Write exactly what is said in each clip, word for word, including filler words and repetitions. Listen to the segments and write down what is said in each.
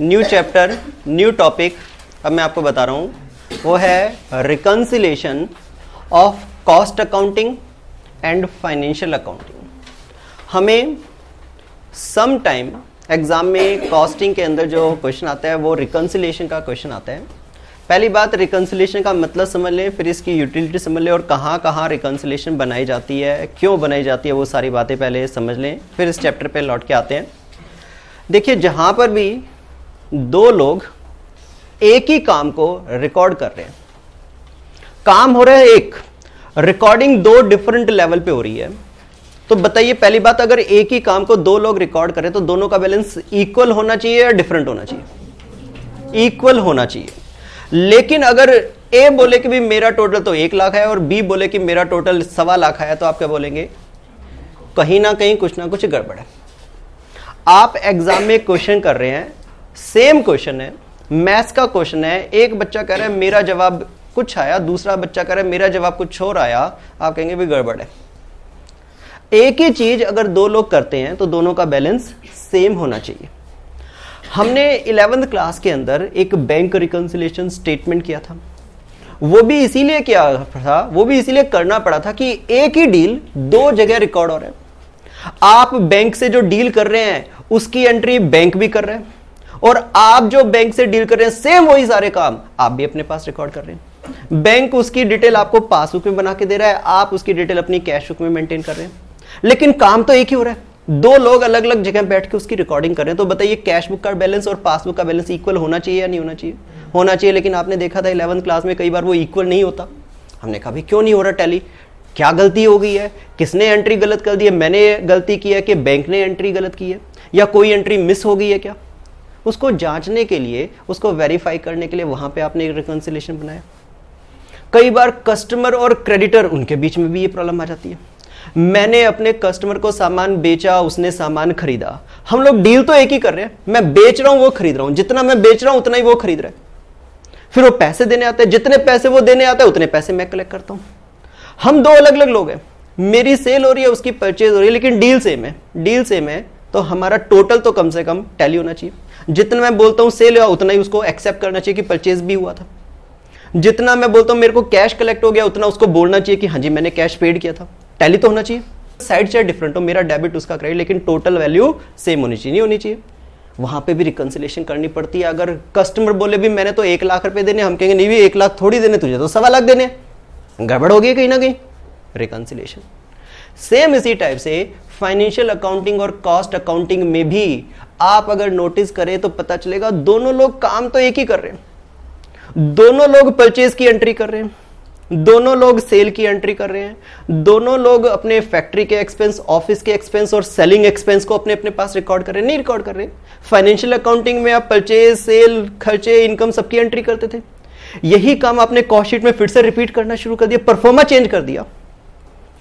New chapter new topic अब मैं आपको बता रहा हूँ, वो है reconciliation of cost accounting and financial accounting. हमें सम टाइम एग्ज़ाम में कॉस्टिंग के अंदर जो क्वेश्चन आता है वो रिकंसिलेशन का क्वेश्चन आता है। पहली बात, रिकंसिलेशन का मतलब समझ लें, फिर इसकी यूटिलिटी समझ लें और कहाँ कहाँ रिकंसिलेशन बनाई जाती है, क्यों बनाई जाती है, वो सारी बातें पहले समझ लें, फिर इस चैप्टर पे लौट के आते हैं। देखिए, जहाँ पर भी दो लोग एक ही काम को रिकॉर्ड कर रहे हैं, काम हो रहा है एक, रिकॉर्डिंग दो डिफरेंट लेवल पे हो रही है, तो बताइए पहली बात, अगर एक ही काम को दो लोग रिकॉर्ड करें तो दोनों का बैलेंस इक्वल होना चाहिए या डिफरेंट होना चाहिए? इक्वल होना चाहिए। लेकिन अगर ए बोले कि भी मेरा टोटल तो एक लाख है और बी बोले कि मेरा टोटल सवा लाख है, तो आप क्या बोलेंगे? कहीं ना कहीं कुछ ना कुछ गड़बड़ है। आप एग्जाम में क्वेश्चन कर रहे हैं, सेम क्वेश्चन है, मैथ्स का क्वेश्चन है, एक बच्चा कह रहा है मेरा जवाब कुछ आया, दूसरा बच्चा कह रहा है मेरा जवाब कुछ और आया, आप कहेंगे भी गड़बड़ है। एक ही चीज अगर दो लोग करते हैं तो दोनों का बैलेंस सेम होना चाहिए। हमने इलेवेंथ क्लास के अंदर एक बैंक रिकंसिलेशन स्टेटमेंट किया था, वो भी इसीलिए किया था वो भी इसीलिए करना पड़ा था कि एक ही डील दो जगह रिकॉर्ड हो रहा है। आप बैंक से जो डील कर रहे हैं उसकी एंट्री बैंक भी कर रहे हैं और आप जो बैंक से डील कर रहे हैं सेम वही सारे काम आप भी अपने पास रिकॉर्ड कर रहे हैं। बैंक उसकी डिटेल आपको पासबुक में बना के दे रहा है, आप उसकी डिटेल अपनी कैश बुक में मेंटेन कर रहे हैं, लेकिन काम तो एक ही हो रहा है, दो लोग अलग अलग जगह बैठ के उसकी रिकॉर्डिंग कर रहे हैं। तो बताइए, कैश बुक का बैलेंस और पासबुक का बैलेंस इक्वल होना चाहिए या नहीं होना चाहिए? होना चाहिए। लेकिन आपने देखा था इलेवंथ क्लास में कई बार वो इक्वल नहीं होता। हमने कहा भी क्यों नहीं हो रहा टैली, क्या गलती हो गई है, किसने एंट्री गलत कर दी है, मैंने गलती की है कि बैंक ने एंट्री गलत की है, या कोई एंट्री मिस हो गई है क्या? उसको जांचने के लिए, उसको वेरीफाई करने के लिए वहां पे आपने एक रिकंसिलेशन बनाया। कई बार कस्टमर और क्रेडिटर, उनके बीच में भी ये प्रॉब्लम आ जाती है। मैंने अपने कस्टमर को सामान बेचा, उसने सामान खरीदा, हम लोग डील तो एक ही कर रहे हैं, मैं बेच रहा हूं वो खरीद रहा हूं, जितना मैं बेच रहा हूं उतना ही वो खरीद रहा है। फिर वो पैसे देने आते हैं, जितने पैसे वो देने आते हैं उतने पैसे मैं कलेक्ट करता हूं। हम दो अलग अलग लोग हैं, मेरी सेल हो रही है, उसकी परचेज हो रही है, लेकिन डील सेम है। डील सेम है तो हमारा टोटल तो कम से कम टैली होना चाहिए। जितना मैं बोलता हूं सेल हुआ उतना ही उसको एक्सेप्ट करना चाहिए कि परचेज भी हुआ था। जितना मैं बोलता हूं मेरे को कैश कलेक्ट हो गया उतना उसको बोलना चाहिए कि हाँ जी मैंने कैश पेड किया था। टैली तो होना चाहिए, साइड चाहे डिफरेंट हो, मेरा डेबिट उसका क्रेडिट, लेकिन टोटल वैल्यू सेम होनी चाहिए, नहीं होनी चाहिए। वहां पे भी रिकंसिलेशन करनी पड़ती है। अगर कस्टमर बोले भी मैंने तो एक लाख रुपए देने, हम कहेंगे नहीं भी एक लाख थोड़ी देने, तुझे तो सवा लाख देने, गड़बड़ हो गई कहीं ना कहीं, रिकंसिलेशन। सेम इसी टाइप से फाइनेंशियल अकाउंटिंग और कॉस्ट अकाउंटिंग में भी आप अगर नोटिस करें तो पता चलेगा दोनों लोग काम तो एक ही कर रहे हैं, दोनों लोग परचेज की एंट्री कर रहे हैं, दोनों लोग सेल की एंट्री कर रहे हैं, दोनों लोग अपने फैक्ट्री के एक्सपेंस, ऑफिस के एक्सपेंस और सेलिंग एक्सपेंस को अपने अपने पास रिकॉर्ड कर रहे हैं, नहीं रिकॉर्ड कर रहे। फाइनेंशियल अकाउंटिंग में आप परचेज, सेल, खर्चे, इनकम सबकी एंट्री करते थे। यही काम आपने कॉस्ट शीट में फिर से रिपीट करना शुरू कर दिया, परफॉर्मा चेंज कर दिया,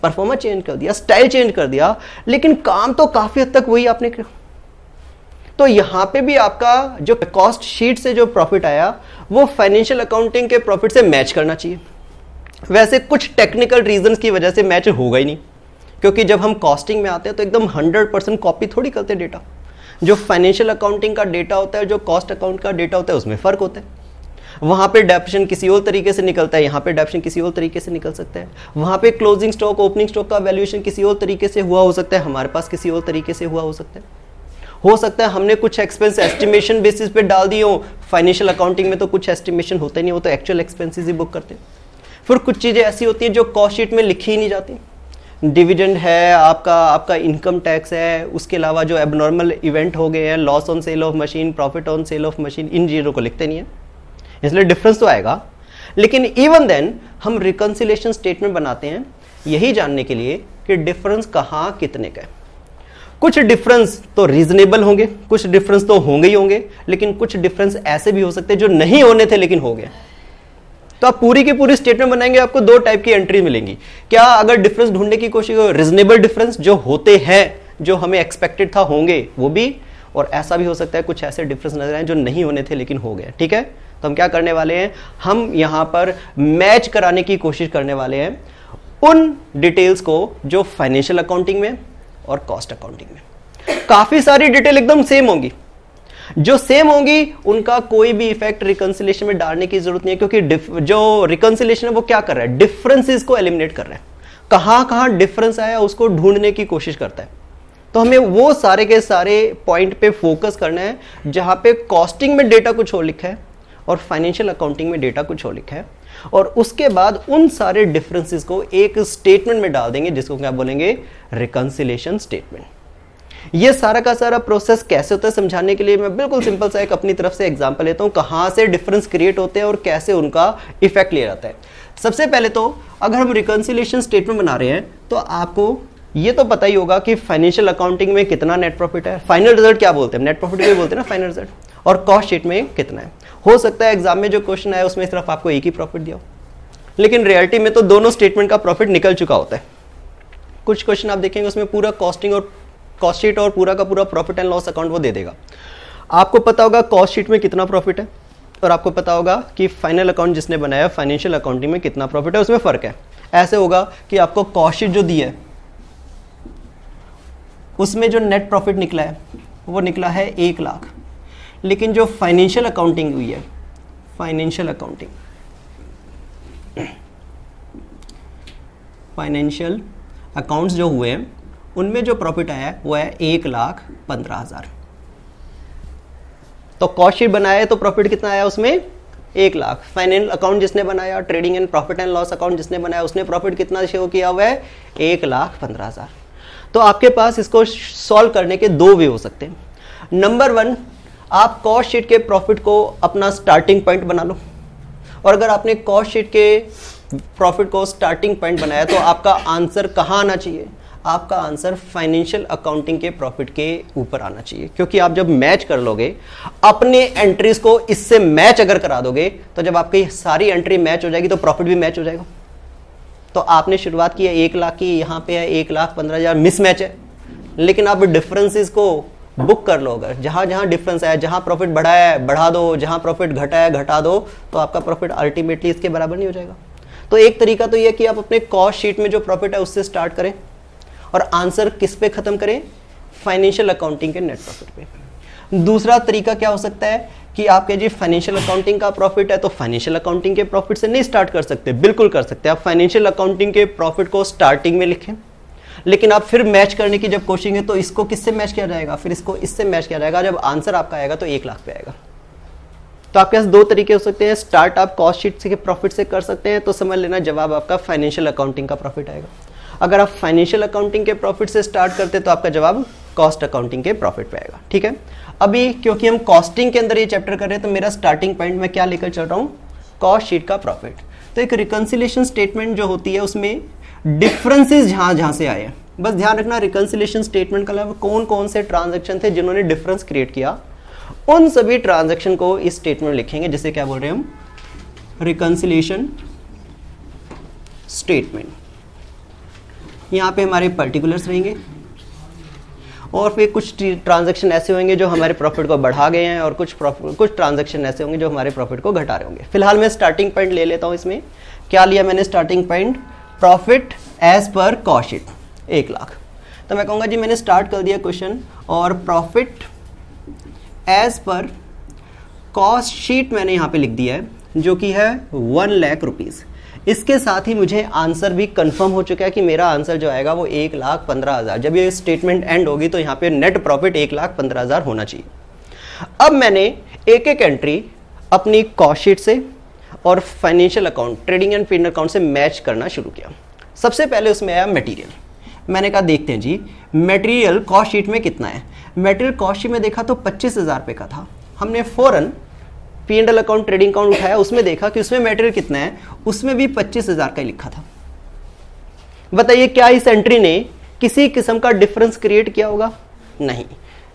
परफॉर्मा चेंज कर दिया, स्टाइल चेंज कर दिया, लेकिन काम तो काफी हद तक वही आपने किया। तो यहां पे भी आपका जो कॉस्ट शीट से जो प्रॉफिट आया वो फाइनेंशियल अकाउंटिंग के प्रॉफिट से मैच करना चाहिए। वैसे कुछ टेक्निकल रीजंस की वजह से मैच होगा ही नहीं, क्योंकि जब हम कॉस्टिंग में आते हैं तो एकदम हंड्रेड परसेंट कॉपी थोड़ी करते हैं डेटा। जो फाइनेंशियल अकाउंटिंग का डेटा होता है, जो कॉस्ट अकाउंट का डेटा होता है, उसमें फ़र्क होता है। वहाँ पे डेप्शन किसी और तरीके से निकलता है, यहाँ पे डेप्शन किसी और तरीके से निकल सकता है। वहाँ पे क्लोजिंग स्टॉक, ओपनिंग स्टॉक का वैल्यूएशन किसी और तरीके से हुआ हो सकता है, हमारे पास किसी और तरीके से हुआ हो सकता है। हो सकता है हमने कुछ एक्सपेंस एस्टिमेशन बेसिस पे डाल दिए हो, फाइनेंशियल अकाउंटिंग में तो कुछ एस्टिमेशन होते नहीं, वो तो एक्चुअल एक्सपेंसिस ही बुक करते हैं। फिर कुछ चीज़ें ऐसी होती हैं जो कॉस्ट शीट में लिखी ही नहीं जाती, डिविडेंड है आपका, आपका इनकम टैक्स है, उसके अलावा जो एबनॉर्मल इवेंट हो गए हैं, loss on sale of machine, profit on sale of machine, इन चीज़ों को लिखते नहीं है, इसलिए डिफरेंस तो आएगा। लेकिन इवन देन हम रिकंसिलेशन स्टेटमेंट बनाते हैं यही जानने के लिए कि डिफरेंस कहाँ कितने का है। कुछ डिफरेंस तो रीजनेबल होंगे, कुछ डिफरेंस तो होंगे ही होंगे, लेकिन कुछ डिफरेंस ऐसे भी हो सकते हैं जो नहीं होने थे लेकिन हो गए। तो आप पूरी की पूरी स्टेटमेंट बनाएंगे, आपको दो टाइप की एंट्री मिलेंगी। क्या अगर डिफरेंस ढूंढने की कोशिश करो, रीजनेबल डिफरेंस जो होते हैं, जो हमें एक्सपेक्टेड था होंगे वो भी, और ऐसा भी हो सकता है कुछ ऐसे डिफरेंस नजर आए जो नहीं होने थे लेकिन हो गए। ठीक है, तो हम क्या करने वाले हैं, हम यहां पर मैच कराने की कोशिश करने वाले हैं उन डिटेल्स को जो फाइनेंशियल अकाउंटिंग में और कॉस्ट अकाउंटिंग में। काफी सारी डिटेल एकदम सेम होंगी, जो सेम होंगी उनका कोई भी इफेक्ट रिकंसिलेशन में डालने की जरूरत नहीं है, क्योंकि जो रिकंसिलेशन है वो क्या कर रहा है, डिफरेंसेस को एलिमिनेट कर रहा है, कहां कहां डिफरेंस आया उसको ढूंढने की कोशिश करता है। तो हमें वो सारे के सारे पॉइंट पे फोकस करना है जहां पे कॉस्टिंग में डेटा कुछ और लिखा है और फाइनेंशियल अकाउंटिंग में डेटा कुछ और लिखा है, और उसके बाद उन सारे डिफरेंसेस को एक स्टेटमेंट में डाल देंगे जिसको क्या बोलेंगे, रिकंसिलेशन स्टेटमेंट। ये सारा का सारा प्रोसेस कैसे होता है समझाने के लिए मैं बिल्कुल सिंपल सा एक अपनी तरफ से एग्जांपल लेता हूं, कहां से डिफरेंस क्रिएट होते हैं और कैसे उनका इफेक्ट लिया जाता है। सबसे पहले तो अगर हम रिकंसिलेशन स्टेटमेंट बना रहे हैं तो आपको ये तो पता ही होगा कि फाइनेंशियल अकाउंटिंग में कितना नेट प्रॉफिट है, फाइनल रिजल्ट क्या बोलते हैं, नेट प्रॉफिट भी बोलते हैं ना फाइनल रिजल्ट, और कॉस्ट शीट में कितना है। हो सकता है एग्जाम में जो क्वेश्चन आया उसमें सिर्फ आपको एक ही प्रॉफिट दिया हो, लेकिन रियलिटी में तो दोनों स्टेटमेंट का प्रॉफिट निकल चुका होता है। कुछ क्वेश्चन आप देखेंगे उसमें पूरा कॉस्टिंग और कॉस्ट शीट और पूरा का पूरा प्रॉफिट एंड लॉस अकाउंट वो दे देगा। आपको पता होगा कॉस्ट शीट में कितना प्रॉफिट है और आपको पता होगा कि फाइनल अकाउंट जिसने बनाया फाइनेंशियल अकाउंटिंग में कितना प्रॉफिट है, उसमें फर्क है। ऐसे होगा कि आपको कॉस्ट शीट जो दी है उसमें जो नेट प्रॉफिट निकला है वो निकला है एक लाख, लेकिन जो फाइनेंशियल अकाउंटिंग हुई है, फाइनेंशियल अकाउंटिंग फाइनेंशियल अकाउंट्स जो हुए हैं उनमें जो प्रॉफिट आया है वो है एक लाख पंद्रह हजार। तो कॉस्ट शीट बनाया तो प्रॉफिट कितना आया उसमें, एक लाख। फाइनेंशियल अकाउंट जिसने बनाया, trading and profit and loss account जिसने बनाया, उसने प्रॉफिट कितना शो किया हुआ है, एक लाख पंद्रह हजार। तो आपके पास इसको सॉल्व करने के दो वे हो सकते हैं। नंबर वन, आप कॉस्ट शीट के प्रॉफिट को अपना स्टार्टिंग पॉइंट बना लो, और अगर आपने कॉस्ट शीट के प्रॉफिट को स्टार्टिंग पॉइंट बनाया तो आपका आंसर कहाँ आना चाहिए, आपका आंसर फाइनेंशियल अकाउंटिंग के प्रॉफिट के ऊपर आना चाहिए, क्योंकि आप जब मैच कर लोगे अपने एंट्रीज को, इससे मैच अगर करा दोगे तो जब आपकी सारी एंट्री मैच हो जाएगी तो प्रॉफिट भी मैच हो जाएगा। तो आपने शुरुआत की है एक लाख की, यहाँ पे है एक लाख पंद्रह हजार मिसमैच है, लेकिन आप डिफरेंसेस को बुक कर लो, अगर जहाँ जहाँ डिफरेंस आया, जहाँ प्रॉफिट बढ़ाया है बढ़ा दो, जहाँ प्रॉफिट घटाया घटा दो, तो आपका प्रॉफिट अल्टीमेटली इसके बराबर नहीं हो जाएगा। तो एक तरीका तो यह कि आप अपने कॉस्ट शीट में जो प्रॉफिट है उससे स्टार्ट करें और आंसर किस पे खत्म करें, फाइनेंशियल अकाउंटिंग के नेट प्रॉफिट पे। दूसरा तरीका क्या हो सकता है कि आपके जी फाइनेंशियल अकाउंटिंग का प्रॉफिट है तो फाइनेंशियल अकाउंटिंग के प्रॉफिट से नहीं स्टार्ट कर सकते, बिल्कुल कर सकते हैं। आप फाइनेंशियल अकाउंटिंग के प्रॉफिट को स्टार्टिंग में लिखें, लेकिन आप फिर मैच करने की जब कोशिश है तो इसको किससे मैच किया जाएगा, फिर इसको इससे मैच किया जाएगा, जब आंसर आपका आएगा तो एक लाख पे आएगा। तो आपके पास दो तरीके हो सकते हैं, स्टार्ट आप कॉस्ट शीट से प्रॉफिट से कर सकते हैं तो समझ लेना जवाब आपका फाइनेंशियल अकाउंटिंग का प्रॉफिट आएगा। अगर आप फाइनेंशियल अकाउंटिंग के प्रॉफिट से स्टार्ट करते तो आपका जवाब कॉस्ट अकाउंटिंग के प्रॉफिट पे आएगा। ठीक है, अभी क्योंकि हम कॉस्टिंग के अंदर ये चैप्टर कर रहे हैं तो मेरा स्टार्टिंग पॉइंट मैं क्या लेकर चल रहा हूँ, कॉस्ट शीट का प्रॉफिट। तो एक रिकंसिलेशन स्टेटमेंट जो होती है उसमें डिफरेंसेस जहाँ जहाँ से आए हैं, बस ध्यान रखना रिकंसिलेशन स्टेटमेंट का कौन कौन से ट्रांजेक्शन थे जिन्होंने डिफरेंस क्रिएट किया, उन सभी ट्रांजेक्शन को इस स्टेटमेंट लिखेंगे, जिसे क्या बोल रहे हैं हम, रिकंसिलेशन स्टेटमेंट। यहाँ पे हमारे पर्टिकुलर्स रहेंगे और फिर कुछ ट्रांजैक्शन ऐसे होंगे जो हमारे प्रॉफिट को बढ़ा गए हैं और कुछ कुछ ट्रांजैक्शन ऐसे होंगे जो हमारे प्रॉफिट को घटा रहे होंगे। फिलहाल मैं स्टार्टिंग पॉइंट ले लेता हूँ। इसमें क्या लिया मैंने starting point, profit as per cost sheet एक लाख। तो मैं कहूँगा जी मैंने स्टार्ट कर दिया क्वेश्चन और profit as per cost sheet मैंने यहाँ पर लिख दिया है जो कि है वन लाख रुपीज़। इसके साथ ही मुझे आंसर भी कंफर्म हो चुका है कि मेरा आंसर जो आएगा वो एक लाख पंद्रह हज़ार। जब ये स्टेटमेंट एंड होगी तो यहाँ पे नेट प्रॉफिट एक लाख पंद्रह हज़ार होना चाहिए। अब मैंने एक एक एंट्री अपनी कॉस्ट शीट से और फाइनेंशियल अकाउंट, ट्रेडिंग एंड फीड अकाउंट से मैच करना शुरू किया। सबसे पहले उसमें आया मटेरियल। मैंने कहा देखते हैं जी मटेरियल कॉस्ट शीट में कितना है। मटेरियल कॉस्ट शीट में देखा तो पच्चीस हज़ार रुपये का था। हमने फ़ौरन P and L account, trading account उठाया, उसमें देखा कि उसमें मटेरियल कितना है, उसमें भी पच्चीस हज़ार का ही लिखा था। बताइए क्या इस एंट्री ने किसी किस्म का डिफरेंस क्रिएट किया होगा? नहीं।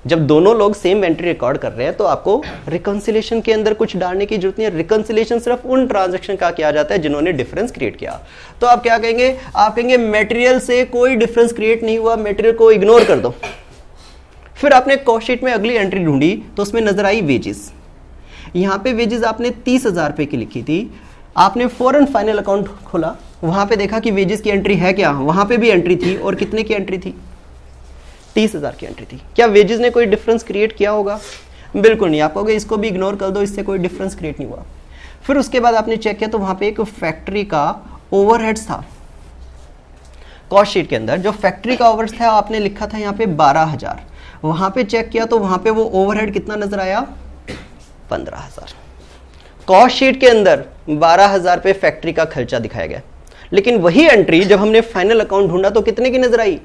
जब दोनों लोग सेम एंट्री रिकॉर्ड कर रहे हैं तो आपको रिकंसिलेशन के अंदर कुछ डालने की जरूरत नहीं है। रिकंसिलेशन सिर्फ उन ट्रांजैक्शन का किया जाता है जिन्होंने डिफरेंस क्रिएट किया। तो आप क्या कहेंगे, आप कहेंगे मटेरियल से कोई डिफरेंस क्रिएट नहीं हुआ, मटेरियल को इग्नोर कर दो। फिर आपने कॉस्ट शीट में अगली एंट्री ढूंढी तो उसमें नजर आई वेजेस। यहाँ पे वेजेस आपने तीस हजार रुपये की लिखी थी। आपने फौरन फाइनल अकाउंट खोला, वहाँ पे देखा कि वेजेस की एंट्री है क्या, वहाँ पे भी एंट्री थी। और कितने की एंट्री थी, तीस हजार की एंट्री थी। क्या वेजेस ने कोई डिफरेंस क्रिएट किया होगा? बिल्कुल नहीं, आप कहोगे इसको भी इग्नोर कर दो, इससे कोई डिफरेंस क्रिएट नहीं हुआ। फिर उसके बाद आपने चेक किया तो वहाँ पे एक फैक्ट्री का ओवरहेड्स था कॉस्ट शीट के अंदर, जो फैक्ट्री का ओवरहेड्स था आपने लिखा था यहाँ पे बारह हज़ार, वहाँ पे चेक किया तो वहाँ पे वो ओवरहेड कितना नजर आया, पंद्रह हज़ार। कॉस्ट शीट के अंदर बारह हज़ार पे फैक्ट्री का खर्चा दिखाया गया, लेकिन वही एंट्री जब हमने फाइनल अकाउंट ढूंढा तो कितने की नजर आई,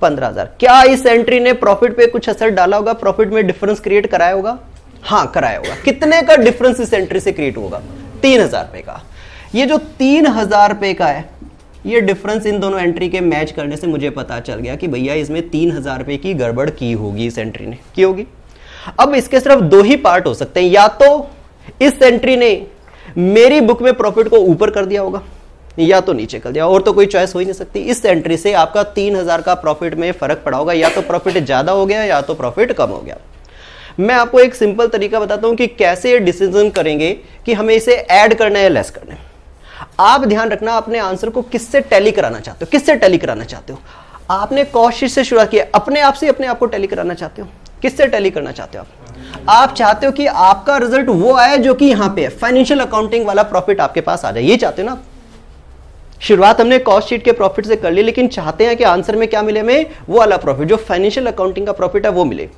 पंद्रह हज़ार। क्या इस एंट्री ने प्रॉफिट पे कुछ असर डाला होगा, प्रॉफिट में डिफरेंस क्रिएट कराया होगा? हाँ कराया होगा। कितने का डिफरेंस इस एंट्री से क्रिएट होगा, तीन हजार रुपए का। ये जो तीन हजार रुपए का है, ये डिफरेंस इन दोनों एंट्री के मैच करने से मुझे पता चल गया कि भैया इसमें तीन हजार रुपए की गड़बड़ की होगी, इस एंट्री ने की होगी। अब इसके सिर्फ दो ही पार्ट हो सकते हैं, या तो इस एंट्री ने मेरी बुक में प्रॉफिट को ऊपर कर दिया होगा या तो नीचे कर दिया, और तो कोई चॉइस हो ही नहीं सकती। इस एंट्री से आपका तीन हजार का प्रॉफिट में फर्क पड़ा होगा, या तो प्रॉफिट ज्यादा हो गया या तो प्रॉफिट कम हो गया। मैं आपको एक सिंपल तरीका बताता हूं कि कैसे डिसीजन करेंगे कि हमें इसे ऐड करना है या लेस करना है। आप ध्यान रखना अपने आंसर को किससे टैली कराना चाहते हो, किससे टैली कराना चाहते हो। आपने कोशिश से शुरू किया, अपने आप से अपने आप को टैली कराना चाहते हो, किससे टैली करना चाहते हो आप आप चाहते हो कि आपका रिजल्ट वो आए जो कि यहां पर फाइनेंशियल अकाउंटिंग वाला प्रॉफिट आपके पास आ जाए, ये चाहते हो ना। शुरुआत हमने कॉस्ट शीट के प्रॉफिट से कर ली, लेकिन चाहते हैं कि आंसर में क्या मिले हमें, वो वाला प्रॉफिट जो फाइनेंशियल अकाउंटिंग का प्रॉफिट है वो मिले।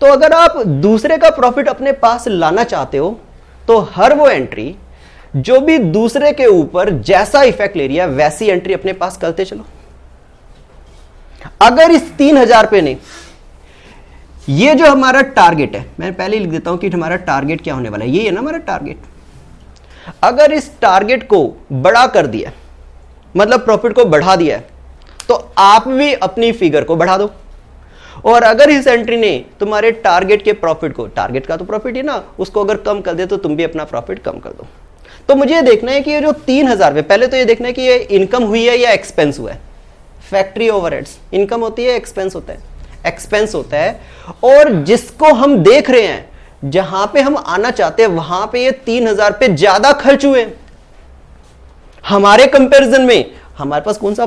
तो अगर आप दूसरे का प्रॉफिट अपने पास लाना चाहते हो तो हर वो एंट्री जो भी दूसरे के ऊपर जैसा इफेक्ट ले रही है वैसी एंट्री अपने पास करते चलो। अगर इस तीन हजार पे ने ये जो हमारा टारगेट है, मैं पहले लिख देता हूं कि हमारा टारगेट क्या होने वाला है, ये है ना हमारा टारगेट। अगर इस टारगेट को बड़ा कर दिया, मतलब प्रॉफिट को बढ़ा दिया है, तो आप भी अपनी फिगर को बढ़ा दो। और अगर इस एंट्री ने तुम्हारे टारगेट के प्रॉफिट को, टारगेट का तो प्रॉफिट ही ना, उसको अगर कम कर दे तो तुम भी अपना प्रॉफिट कम कर दो। तो मुझे देखना है कि ये जो तीन हजार में, पहले तो ये देखना है कि ये इनकम हुई है या एक्सपेंस हुआ है। फैक्ट्री ओवरहेड्स इनकम होती है, एक्सपेंस होता है, एक्सपेंस होता है। और जिसको हम देख रहे हैं, जहां पर हम आना चाहते हैं, वहां पर ये तीन हजार पे ज्यादा खर्च हुए हमारे कंपैरिजन में। हमारे पास कौन सा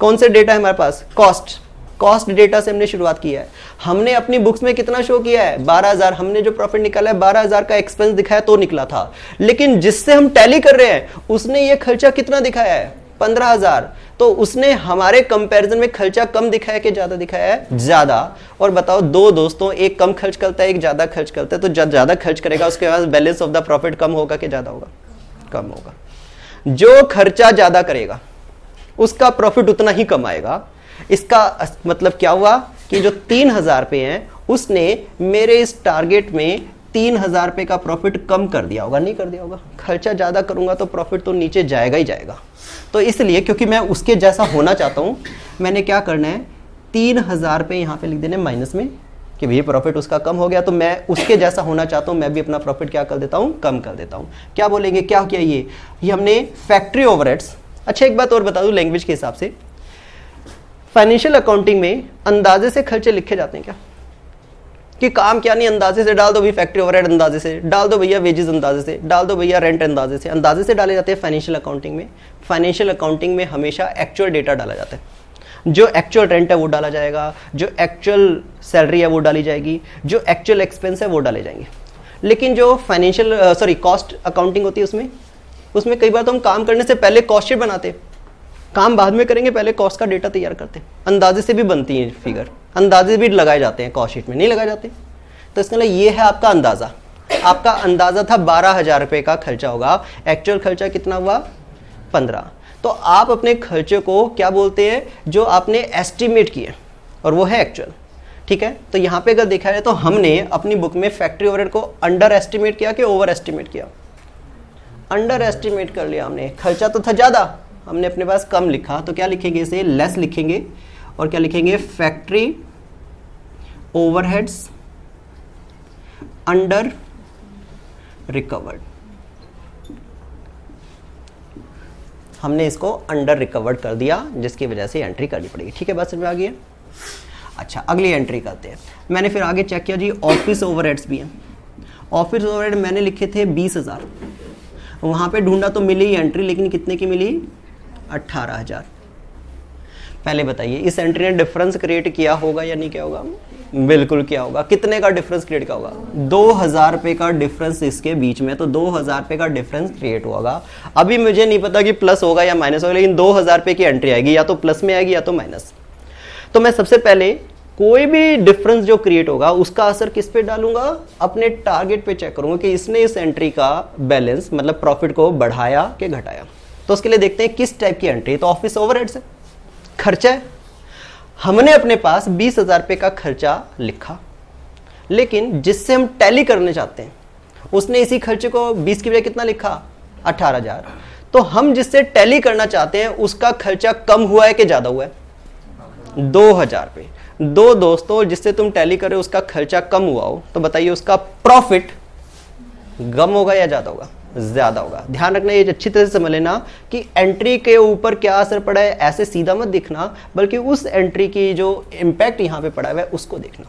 कौन से डेटा है हमारे पास, कॉस्ट कॉस्ट डेटा से हमने शुरुआत की है। हमने अपनी बुक्स में कितना शो किया है, बारह हज़ार। हमने जो प्रॉफिट निकाला है बारह हज़ार का एक्सपेंस दिखाया तो निकला था, लेकिन जिससे हम टैली कर रहे हैं उसने ये खर्चा कितना दिखाया है, पंद्रह हज़ार। तो उसने हमारे कंपैरिजन में खर्चा कम दिखाया कि ज्यादा दिखाया है, ज्यादा। और बताओ दो दोस्तों, एक कम खर्च करता है, एक ज्यादा खर्च करता है, तो ज्यादा खर्च करेगा, उसके बाद बैलेंस ऑफ द प्रॉफिट कम होगा कि ज्यादा होगा, कम होगा। जो खर्चा ज्यादा करेगा उसका प्रॉफिट उतना ही कम आएगा। इसका मतलब क्या हुआ कि जो तीन हजार पे है उसने मेरे इस टारगेट में तीन हजार पे का प्रॉफिट कम कर दिया होगा, नहीं कर दिया होगा। खर्चा ज्यादा करूंगा तो प्रॉफिट तो नीचे जाएगा ही जाएगा। तो इसलिए क्योंकि मैं उसके जैसा होना चाहता हूं, मैंने क्या करना है, तीन हजार पे यहां पर लिख देने माइनस में कि भैया प्रॉफिट उसका कम हो गया, तो मैं उसके जैसा होना चाहता हूं, मैं भी अपना प्रॉफिट क्या कर देता हूं, कम कर देता हूं। क्या बोलेंगे, क्या किया ये ये हमने फैक्ट्री ओवरहेड्स। अच्छा एक बात और बता दूं, लैंग्वेज के हिसाब से फाइनेंशियल अकाउंटिंग में अंदाजे से खर्चे लिखे जाते हैं क्या, कि काम क्या नहीं, अंदाजे से डाल दो भैया फैक्ट्री ओवरहेड, अंदाजे से डाल दो भैया वेजेस, अंदाजे से डाल दो भैया रेंट, अंदाजे से अंदाजे से डाले जाते हैं फाइनेंशियल अकाउंटिंग में। फाइनेंशियल अकाउंटिंग में हमेशा एक्चुअल डेटा डाला जाता है। जो एक्चुअल रेंट है वो डाला जाएगा, जो एक्चुअल सैलरी है वो डाली जाएगी, जो एक्चुअल एक्सपेंस है वो डाले जाएंगे। लेकिन जो फाइनेंशियल सॉरी कॉस्ट अकाउंटिंग होती है उसमें उसमें कई बार तो हम काम करने से पहले कॉस्ट शीट बनाते, काम बाद में करेंगे, पहले कॉस्ट का डेटा तैयार करते, अंदाजे से भी बनती है फिगर, अंदाजे भी लगाए जाते हैं, कॉस्ट शीट में नहीं लगाए जाते। तो इसके लिए ये है आपका अंदाज़ा। आपका अंदाज़ा था बारह हज़ार रुपये का खर्चा होगा, एक्चुअल खर्चा कितना हुआ, पंद्रह। तो आप अपने खर्चे को क्या बोलते हैं, जो आपने एस्टिमेट किए और वो है एक्चुअल, ठीक है। तो यहाँ पे अगर देखा जाए तो हमने अपनी बुक में फैक्ट्री ओवरहेड को अंडर एस्टिमेट किया कि ओवर एस्टिमेट किया, अंडर एस्टिमेट कर लिया हमने। खर्चा तो था ज़्यादा, हमने अपने पास कम लिखा, तो क्या लिखेंगे, इसे लेस लिखेंगे। और क्या लिखेंगे, फैक्ट्री ओवरहेड्स अंडर रिकवर्ड, हमने इसको अंडर रिकवर्ड कर दिया, जिसकी वजह से एंट्री करनी पड़ेगी, ठीक है। बात समझ में आ गई है। अच्छा अगली एंट्री करते हैं। मैंने फिर आगे चेक किया जी, ऑफिस ओवरहेड्स भी हैं। ऑफिस ओवरहेड मैंने लिखे थे बीस हज़ार, वहाँ पे ढूंढा तो मिली एंट्री, लेकिन कितने की मिली, अट्ठारह हज़ार। पहले बताइए इस एंट्री ने डिफरेंस क्रिएट किया होगा या नहीं किया होगा, बिल्कुल क्या होगा, कितने का डिफरेंस क्रिएट होगा, दो हजार रुपये का डिफरेंस इसके बीच में, तो दो हजार रुपये का डिफरेंस क्रिएट होगा। अभी मुझे नहीं पता कि प्लस होगा या माइनस होगा, लेकिन दो हजार रुपये की एंट्री आएगी, या तो प्लस में आएगी या तो माइनस। तो मैं सबसे पहले कोई भी डिफरेंस जो क्रिएट होगा उसका असर किस पे डालूंगा, अपने टारगेट पे चेक करूंगा कि इसने इस एंट्री का बैलेंस मतलब प्रॉफिट को बढ़ाया कि घटाया। तो उसके लिए देखते हैं किस टाइप की एंट्री। तो ऑफिस ओवरहेड्स है, खर्चा है। हमने अपने पास बीस हजार रुपये का खर्चा लिखा, लेकिन जिससे हम टैली करने चाहते हैं उसने इसी खर्चे को बीस की बजाय कितना लिखा, अठारह हजार। तो हम जिससे टैली करना चाहते हैं उसका खर्चा कम हुआ है कि ज्यादा हुआ है, दो हजार रुपये। दो दोस्तों जिससे तुम टैली कर रहे हो उसका खर्चा कम हुआ हो तो बताइए उसका प्रॉफिट कम होगा या ज्यादा होगा, ज्यादा होगा। ध्यान रखना, ये अच्छी तरह से समझ लेना कि एंट्री के ऊपर क्या असर पड़ा है, ऐसे सीधा मत देखना, बल्कि उस एंट्री की जो इम्पैक्ट यहाँ पे पड़ा हुआ है उसको देखना।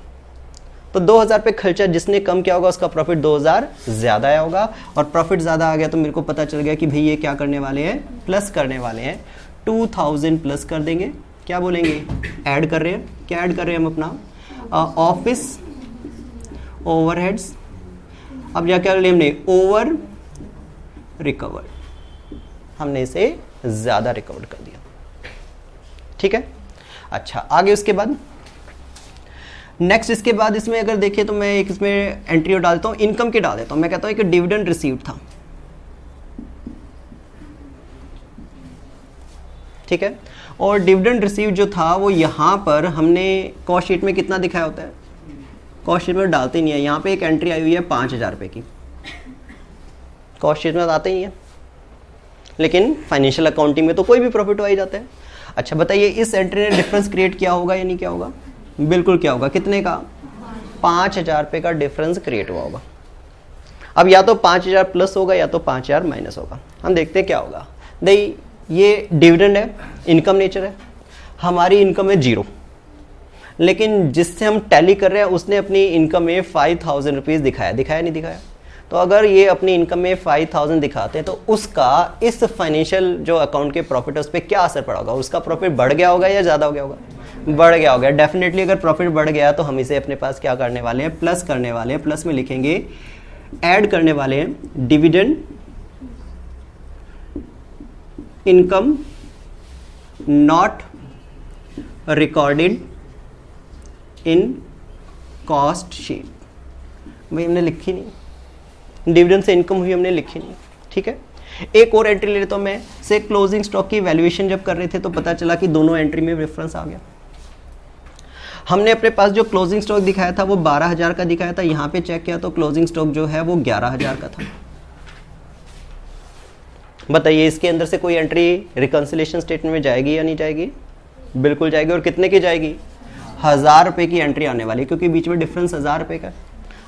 तो दो हजार पे खर्चा जिसने कम किया होगा उसका प्रॉफिट दो हजार ज्यादा आया होगा, और प्रॉफिट ज्यादा आ गया तो मेरे को पता चल गया कि भाई ये क्या करने वाले हैं, प्लस करने वाले हैं। टू थाउजेंड प्लस कर देंगे, क्या बोलेंगे, ऐड कर रहे हैं, क्या ऐड कर रहे हैं हम अपना ऑफिस ओवरहेड्स। अब क्या क्या ले हमने, ओवर रिकवर्ड, हमने इसे ज्यादा रिकवर कर दिया, ठीक है। अच्छा आगे उसके बाद नेक्स्ट, इसके बाद इसमें अगर देखें तो मैं एक इसमें एंट्री डालता हूं, इनकम की डाल देता हूं। मैं कहता हूं कि डिविडेंड रिसीव्ड था, ठीक है, और डिविडेंड रिसीव जो था वो यहाँ पर हमने कॉस्ट शीट में कितना दिखाया होता है, कॉस्ट शीट में डालते नहीं है। यहाँ पे एक एंट्री आई हुई है पाँच हज़ार रुपये की, कॉस्ट शीट में आते ही है, लेकिन फाइनेंशियल अकाउंटिंग में तो कोई भी प्रॉफिट आ ही जाता है। अच्छा बताइए इस एंट्री ने डिफरेंस क्रिएट किया होगा या नहीं किया होगा, बिल्कुल क्या होगा, कितने का, पाँच हज़ार रुपये का डिफरेंस क्रिएट हुआ होगा। अब या तो पाँच हज़ार प्लस होगा या तो पाँच हज़ार माइनस होगा, हम देखते हैं क्या होगा। नहीं, ये डिविडेंड है, इनकम नेचर है, हमारी इनकम है जीरो, लेकिन जिससे हम टैली कर रहे हैं उसने अपनी इनकम में फाइव थाउजेंड रुपीज़ दिखाया, दिखाया नहीं दिखाया। तो अगर ये अपनी इनकम में फाइव थाउजेंड दिखाते हैं तो उसका इस फाइनेंशियल जो अकाउंट के प्रॉफिट है उस पर क्या असर पड़ा होगा, उसका प्रॉफिट बढ़ गया होगा या ज़्यादा हो गया होगा, बढ़ गया होगा। डेफिनेटली अगर प्रॉफिट बढ़ गया तो हम इसे अपने पास क्या करने वाले हैं, प्लस करने वाले हैं। प्लस में लिखेंगे, ऐड करने वाले हैं dividend income not recorded in cost sheet, भाई हमने लिखी नहीं, डिविडेंड से इनकम हुई हमने लिखी नहीं, ठीक है। एक और एंट्री ले लेता हूँ मैं, से क्लोजिंग स्टॉक की वैल्यूएशन जब कर रहे थे तो पता चला कि दोनों एंट्री में डिफरेंस आ गया। हमने अपने पास जो क्लोजिंग स्टॉक दिखाया था वो बारह हजार का दिखाया था, यहाँ पे चेक किया तो क्लोजिंग स्टॉक जो है वो ग्यारह हजार का था। बताइए इसके अंदर से कोई एंट्री रिकंसिलेशन स्टेटमेंट में जाएगी या नहीं जाएगी, बिल्कुल जाएगी। और कितने की जाएगी, हज़ार रुपये की एंट्री आने वाली, क्योंकि बीच में डिफरेंस हज़ार रुपये का।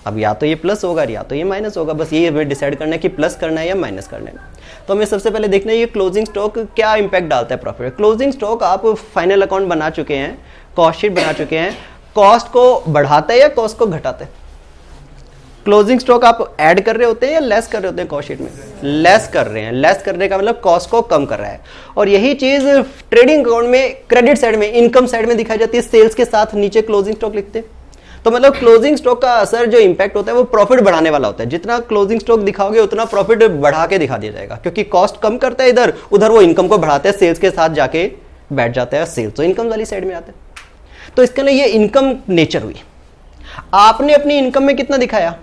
अब या तो ये प्लस होगा या तो ये माइनस होगा, बस ये हमें डिसाइड करना है कि प्लस करना है या माइनस करना है। तो हमें सबसे पहले देखना है ये क्लोजिंग स्टॉक क्या इम्पैक्ट डालता है प्रॉफिट। क्लोजिंग स्टॉक आप फाइनल अकाउंट बना चुके हैं, कॉस्ट शीट बना चुके हैं, कॉस्ट को बढ़ाता है या कॉस्ट को घटाता है। क्लोजिंग स्टॉक आप ऐड कर रहे होते हैं या लेस कर रहे होते हैं, कॉस्ट शीट में लेस कर रहे हैं। लेस करने का मतलब कॉस्ट को कम कर रहा है, और यही चीज ट्रेडिंग अकाउंट में क्रेडिट साइड में इनकम साइड में दिखाई जाती है। सेल्स के साथ नीचे क्लोजिंग स्टॉक लिखते हैं, तो मतलब क्लोजिंग स्टॉक का असर जो इंपैक्ट होता है वो प्रॉफिट बढ़ाने वाला होता है। जितना क्लोजिंग स्टॉक दिखाओगे उतना प्रॉफिट बढ़ा के दिखा दिया जाएगा, क्योंकि कॉस्ट कम करता है इधर, उधर वो इनकम को बढ़ाते हैं, सेल्स के साथ जाके बैठ जाता है, सेल्स तो इनकम वाली साइड में आता है। तो इसके लिए ये इनकम नेचर हुई। आपने अपनी इनकम में कितना दिखाया,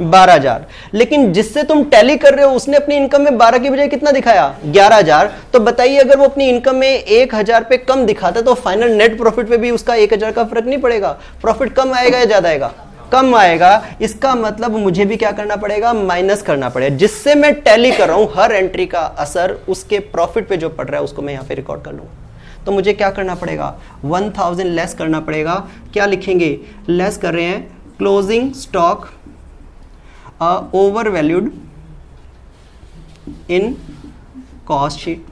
बारह हजार, लेकिन जिससे तुम टैली कर रहे हो उसने अपनी इनकम में बारह की बजाय कितना दिखाया, ग्यारह हजार। तो बताइए अगर वो अपनी इनकम में एक हजार पे कम दिखाता तो फाइनल नेट प्रॉफिट पे भी उसका एक हजार का फर्क नहीं पड़ेगा, प्रॉफिट कम आएगा या ज्यादा आएगा, कम आएगा। इसका मतलब मुझे भी क्या करना पड़ेगा, माइनस करना पड़ेगा। जिससे मैं टैली कर रहा हूं हर एंट्री का असर उसके प्रॉफिट पे जो पड़ रहा है उसको मैं यहाँ पे रिकॉर्ड कर लूंगा। तो मुझे क्या करना पड़ेगा, वन थाउजेंड लेस करना पड़ेगा। क्या लिखेंगे, लेस कर रहे हैं closing stock over valued in cost sheet,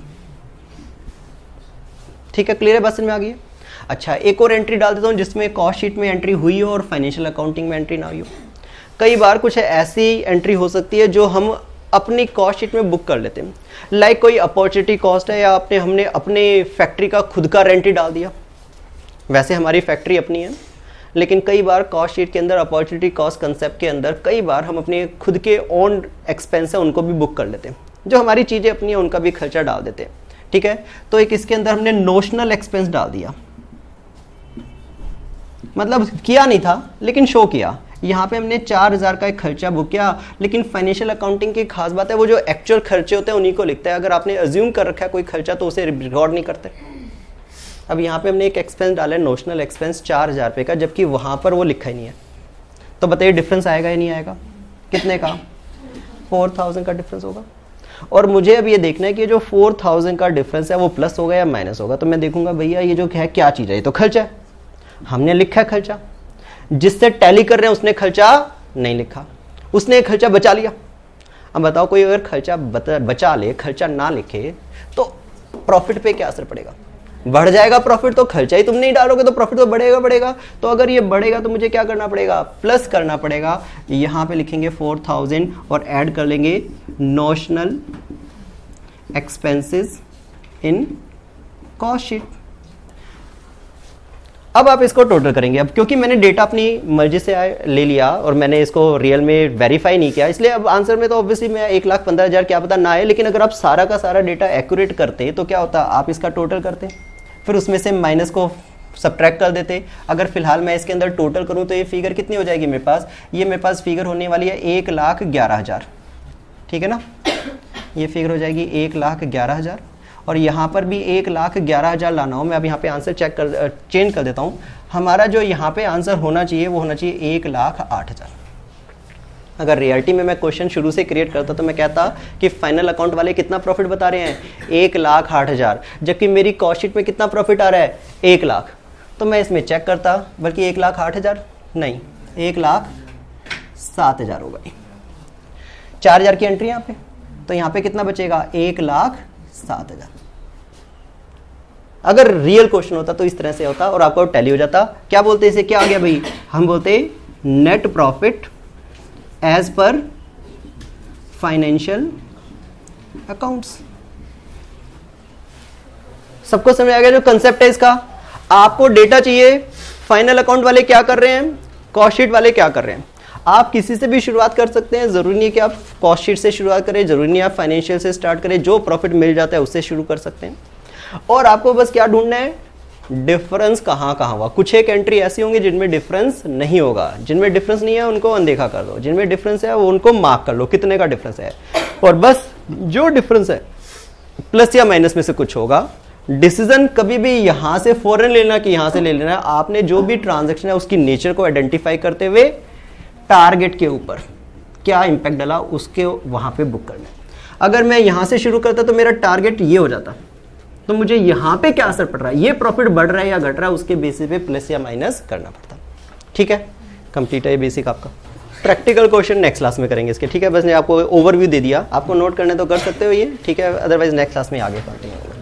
ठीक है, क्लियर है, बस समझ में आ गई है। अच्छा एक और एंट्री डाल देता हूं जिसमें कॉस्ट शीट में एंट्री हुई हो और फाइनेंशियल अकाउंटिंग में एंट्री ना हुई हो। कई बार कुछ ऐसी एंट्री हो सकती है जो हम अपनी कॉस्ट शीट में बुक कर लेते हैं, लाइक कोई अपॉर्चुनिटी कॉस्ट है, या अपने हमने अपने फैक्ट्री का खुद का रेंट ही डाल दिया। वैसे हमारी फैक्ट्री अपनी है, लेकिन कई बार कॉस्ट शीट के अंदर अपॉर्चुनिटी कॉस्ट कंसेप्ट के अंदर कई बार हम अपने खुद के ओन एक्सपेंस है उनको भी बुक कर लेते हैं, जो हमारी चीज़ें अपनी है उनका भी खर्चा डाल देते हैं। ठीक है, तो एक इसके अंदर हमने नोशनल एक्सपेंस डाल दिया, मतलब किया नहीं था लेकिन शो किया। यहाँ पे हमने चार हज़ार का एक खर्चा बुक किया, लेकिन फाइनेंशियल अकाउंटिंग की खास बात है वो जो एक्चुअल खर्चे होते हैं उन्हीं को लिखता है। अगर आपने अज्यूम कर रखा है कोई खर्चा तो उसे रिकॉर्ड नहीं करते। अब यहाँ पे हमने एक एक्सपेंस डाला है नोशनल एक्सपेंस चार हज़ार रुपये का, जबकि वहाँ पर वो लिखा ही नहीं है। तो बताइए डिफरेंस आएगा या नहीं आएगा? कितने का? फोर थाउजेंड का डिफरेंस होगा। और मुझे अब ये देखना है कि जो फोर थाउजेंड का डिफरेंस है वो प्लस होगा या माइनस होगा। तो मैं देखूंगा भैया ये जो है क्या चीज़ है, ये तो खर्चा है, हमने लिखा है खर्चा, जिससे टैली कर रहे हैं उसने खर्चा नहीं लिखा, उसने खर्चा बचा लिया। अब बताओ कोई अगर खर्चा बचा ले खर्चा ना लिखे तो प्रॉफिट पे क्या असर पड़ेगा? बढ़ जाएगा प्रॉफिट, तो खर्चा ही तुम नहीं डालोगे तो प्रॉफिट तो बढ़ेगा बढ़ेगा। तो अगर ये बढ़ेगा तो मुझे क्या करना पड़ेगा? प्लस करना पड़ेगा। यहाँ पे लिखेंगे फोर थाउजेंड और ऐड कर लेंगे notional expenses in cost sheet. अब आप इसको टोटल करेंगे। अब क्योंकि मैंने डेटा अपनी मर्जी से ले लिया और मैंने इसको रियल में वेरीफाई नहीं किया, इसलिए अब आंसर में तो ऑब्वियसली मैं एक लाख पंद्रह हज़ार क्या पता ना आए। लेकिन अगर आप सारा का सारा डेटा एक्यूरेट करते तो क्या होता, आप इसका टोटल करते फिर उसमें से माइनस को सब्ट्रैक्ट कर देते। अगर फिलहाल मैं इसके अंदर टोटल करूँ तो ये फिगर कितनी हो जाएगी मेरे पास? ये मेरे पास फिगर होने वाली है एक लाख ग्यारह हज़ार, ठीक है ना। ये फिगर हो जाएगी एक लाख ग्यारह हज़ार और यहाँ पर भी एक लाख ग्यारह हज़ार लाना हो। मैं अब यहाँ पे आंसर चेक कर चेंज कर देता हूँ। हमारा जो यहाँ पे आंसर होना चाहिए वो होना चाहिए एक लाख आठ हज़ार। अगर रियलिटी में मैं क्वेश्चन शुरू से क्रिएट करता तो मैं कहता कि फाइनल अकाउंट वाले कितना प्रॉफिट बता रहे हैं? एक लाख आठ हज़ार, जबकि मेरी कॉस्ट शीट में कितना प्रॉफिट आ रहा है? एक लाख। तो मैं इसमें चेक करता बल्कि एक लाख आठ हज़ार नहीं, एक लाख सात हज़ार हो गई। चार हज़ार की एंट्री यहाँ पे, तो यहाँ पे कितना बचेगा? एक लाख सात हज़ार। अगर रियल क्वेश्चन होता तो इस तरह से होता और आपको टैली हो जाता। क्या बोलते इसे, क्या आ गया भाई? हम बोलते नेट प्रॉफिट एज पर फाइनेंशियल अकाउंट्स। सबको समझ आ गया जो कंसेप्ट है इसका? आपको डेटा चाहिए फाइनल अकाउंट वाले क्या कर रहे हैं, कॉस्ट शीट वाले क्या कर रहे हैं। आप किसी से भी शुरुआत कर सकते हैं, जरूरी नहीं कि आप कॉस्ट शीट से शुरुआत करें, जरूरी नहीं आप फाइनेंशियल से स्टार्ट करें, जो प्रॉफिट मिल जाता है उससे शुरू कर सकते हैं। और आपको बस क्या ढूंढना है, डिफरेंस कहाँ कहाँ हुआ। कुछ एक एंट्री ऐसी होंगी जिनमें डिफरेंस नहीं होगा, जिनमें डिफरेंस नहीं है उनको अनदेखा कर दो, जिनमें डिफरेंस है वो उनको मार्क कर लो कितने का डिफरेंस है। और बस जो डिफरेंस है प्लस या माइनस में से कुछ होगा, डिसीजन कभी भी यहाँ से फॉरन लेना कि यहाँ से ले लेना। आपने जो भी ट्रांजेक्शन है उसकी नेचर को आइडेंटिफाई करते हुए टारगेट के ऊपर क्या इंपैक्ट डाला उसके वहाँ पे बुक करना है। अगर मैं यहाँ से शुरू करता तो मेरा टारगेट ये हो जाता, तो मुझे यहाँ पे क्या असर पड़ रहा है, ये प्रॉफिट बढ़ रहा है या घट रहा है, उसके बेसिस पे प्लस या माइनस करना पड़ता। ठीक है, कंप्लीट है ये बेसिक आपका। प्रैक्टिकल क्वेश्चन नेक्स्ट क्लास में करेंगे इसके। ठीक है, बस ने आपको ओवरव्यू दे दिया, आपको नोट करने तो कर सकते हो ये। ठीक है, अदरवाइज नेक्स्ट क्लास में आगे कंटिन्यू होगा।